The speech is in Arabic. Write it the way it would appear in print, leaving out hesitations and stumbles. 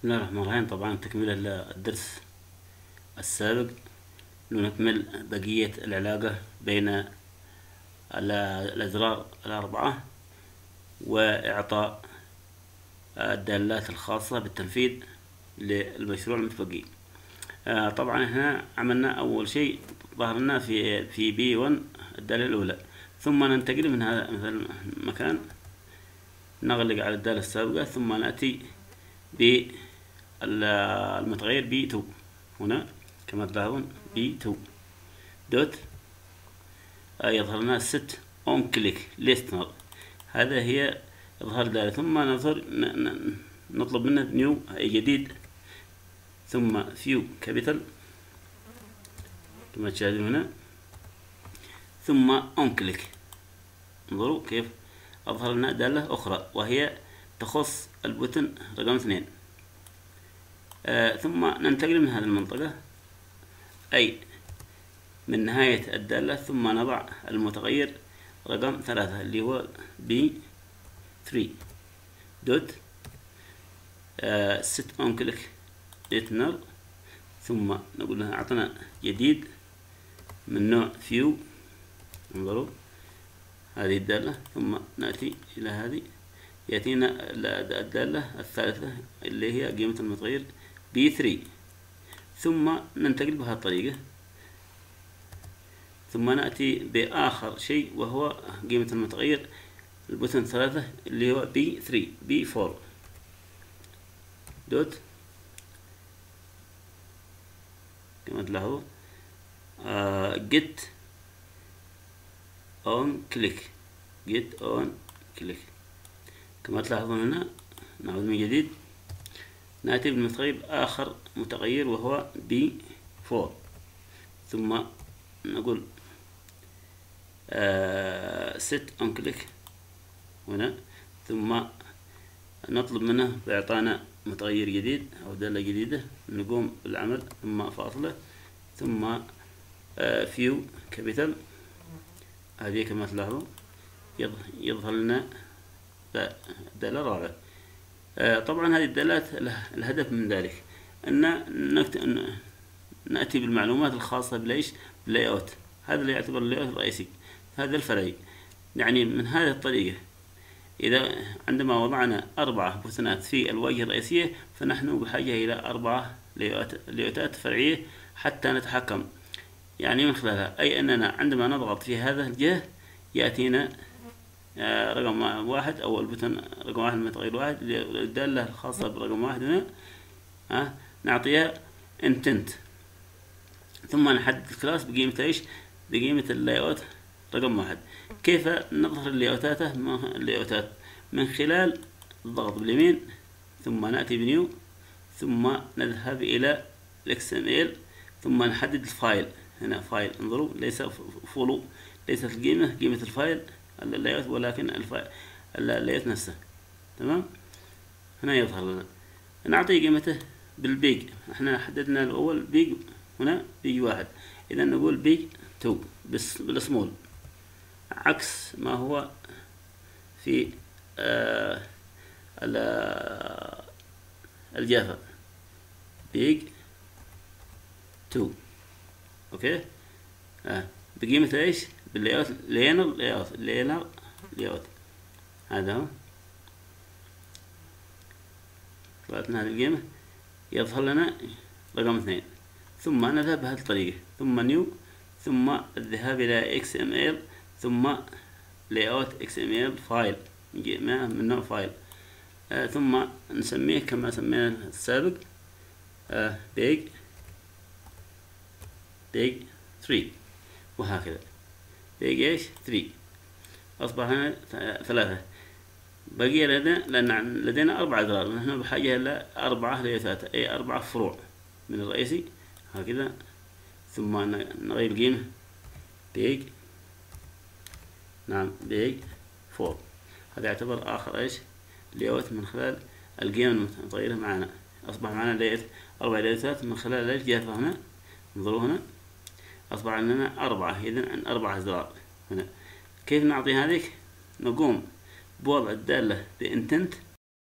بسم الله الرحمن الرحيم. طبعا تكملة للدرس السابق لنكمل بقية العلاقة بين الأزرار الأربعة وإعطاء الدالات الخاصة بالتنفيذ للمشروع المتبقي. طبعا هنا عملنا أول شيء ظهرنا في B1 الدالة الأولى، ثم ننتقل من هذا المكان نغلق على الدالة السابقة، ثم نأتي بالمتغير B2 هنا كما تلاحظون B2 دوت يظهر لنا ست اون كليك ليستنر، هذا هي إظهار دالة. ثم نطلب منه نيو جديد، ثم فيو كابيتال كما تشاهدون هنا، ثم اون كليك. انظروا كيف أظهر لنا دالة أخرى وهي تخص البوتن رقم 2. ثم ننتقل من هذه المنطقة أي من نهاية الدالة، ثم نضع المتغير رقم 3 اللي هو B3 دوت set on click listener، ثم نقول لها أعطنا جديد من نوع فيو. انظروا هذه الدالة، ثم نأتي إلى هذه يأتينا الدالة الثالثة اللي هي قيمة المتغير B3، ثم ننتقل بهذه الطريقة، ثم نأتي بآخر شيء وهو قيمة المتغير البوتن 3 اللي هو B4 دوت كما تلاحظوا get on click كما تلاحظون هنا. نعود من جديد نأتي بالمتغير آخر متغير وهو B4، ثم نقول set on click هنا، ثم نطلب منه بإعطانا متغير جديد أو دالة جديدة، نقوم بالعمل ثم فاصلة ثم few capital. هذه كما تلاحظون يظهر لنا الدالة الرابعة. طبعا هذه الدالات الهدف من ذلك أن نأتي بالمعلومات الخاصة باللاي اوت، هذا اللي يعتبر اللاي اوت الرئيسي، هذا الفرعي. يعني من هذه الطريقة إذا عندما وضعنا 4 بوتنات في الواجهة الرئيسية فنحن بحاجة إلى 4 لاي اوتات فرعية حتى نتحكم يعني من خلالها، أي أننا عندما نضغط في هذا الجهة يأتينا رقم 1 أو البوتن رقم 1 المتغير 1 للدالة الخاصة برقم 1 هنا، نعطيها intent، ثم نحدد الكلاس بقيمة ايش؟ بقيمة اللاي اوت رقم 1. كيف نظهر اللاي اوتات؟ من خلال الضغط باليمين، ثم نأتي بنيو، ثم نذهب إلى XML، ثم نحدد الفايل هنا فايل. انظروا ليس فولو، ليست القيمة قيمة الفايل اللاي اوت ولكن اللاي اوت نفسه. تمام، هنا يظهر لنا نعطي قيمته بالبيج، احنا حددنا الأول بيج هنا بيج 1، إذا نقول بيج 2 بس بالسمول، عكس ما هو في الجافة بيج 2. اوكي، بقيمة ايش؟ باللايوت لينر هذا هو. طلعتنا هذه القيمة يظهر لنا رقم 2، ثم نذهب بهذه الطريقة، ثم نيو، ثم الذهاب إلى XML، ثم layout XML فايل من نوع فايل، ثم نسميه كما سمينا السابق big 3 وهكذا. بيج ايش؟ 3. أصبح هنا 3. بقي لدينا 4 أزرار، نحن بحاجة إلى 4 ليوتات أي 4 فروع من الرئيسي هكذا. ثم نغير القيمة بيج 4، هذا يعتبر آخر ايش؟ ليوت من خلال القيمة المتغيرة معنا. أصبح معنا ليوت 4 ليوتات من خلال الجافة هنا. انظروا هنا أصبح عندنا 4، إذا عن 4 أزرار هنا. كيف نعطي هذيك؟ نقوم بوضع الدالة بإنتنت